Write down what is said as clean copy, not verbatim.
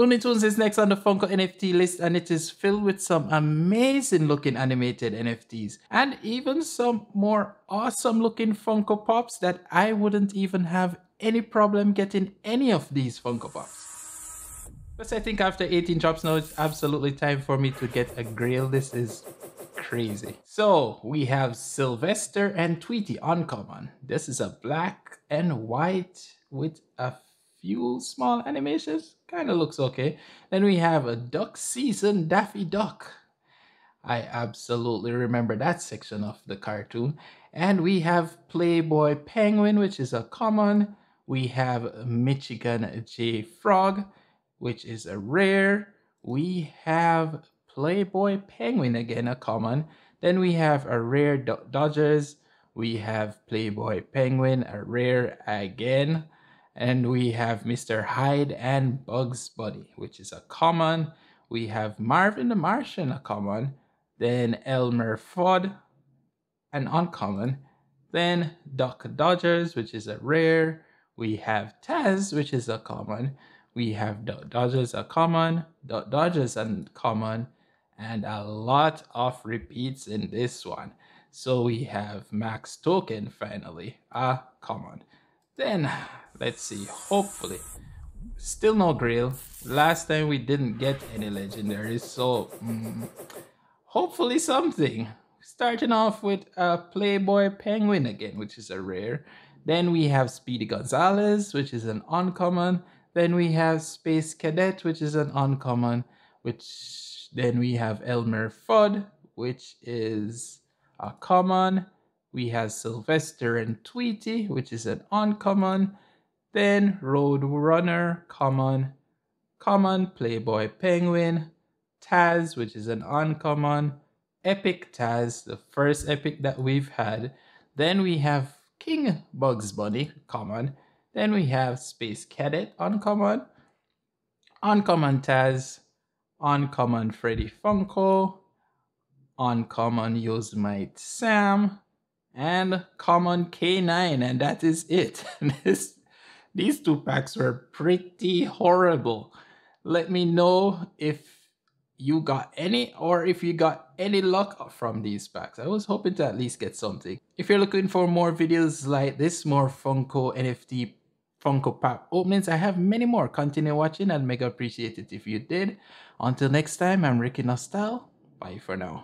Looney Tunes is next on the Funko NFT list, and it is filled with some amazing looking animated NFTs and even some more awesome looking Funko Pops that I wouldn't even have any problem getting any of these Funko Pops. Plus, I think after 18 drops now, it's absolutely time for me to get a grail. This is crazy. So we have Sylvester and Tweety uncommon. This is a black and white with a few small animations. Kind of looks okay. Then we have a Duck Season Daffy Duck. I absolutely remember that section of the cartoon. And we have Playboy Penguin, which is a common. We have Michigan J Frog, which is a rare. We have Playboy Penguin again, a common. Then we have a rare Duck Dodgers. We have Playboy Penguin, a rare again. And we have Mr. Hyde and Bugs Bunny, which is a common. We have Marvin the Martian, a common. Then Elmer Fudd, an uncommon. Then Duck Dodgers, which is a rare. We have Taz, which is a common. We have Duck Dodgers, a common. Duck Dodgers, a common. And a lot of repeats in this one. So we have Max Token, finally, a common. Then, let's see, hopefully, still no grail. Last time we didn't get any legendaries, so hopefully something. Starting off with a Playboy Penguin again, which is a rare. Then we have Speedy Gonzalez, which is an uncommon. Then we have Space Cadet, which is an uncommon. Then we have Elmer Fudd, which is a common. We have Sylvester and Tweety, which is an uncommon. Then Road Runner, common. Common Playboy Penguin. Taz, which is an uncommon. Epic Taz, the first epic that we've had. Then we have King Bugs Bunny, common. Then we have Space Cadet, uncommon. Uncommon Taz. Uncommon Freddy Funko. Uncommon Yosemite Sam. And common K9, and that is it. These two packs were pretty horrible. Let me know if you got any, or if you got any luck from these packs. I was hoping to at least get something. If you're looking for more videos like this, more Funko NFT Funko Pop openings, I have many more. Continue watching. I'd mega appreciate it if you did. Until next time, I'm Ricky Nostal. Bye for now.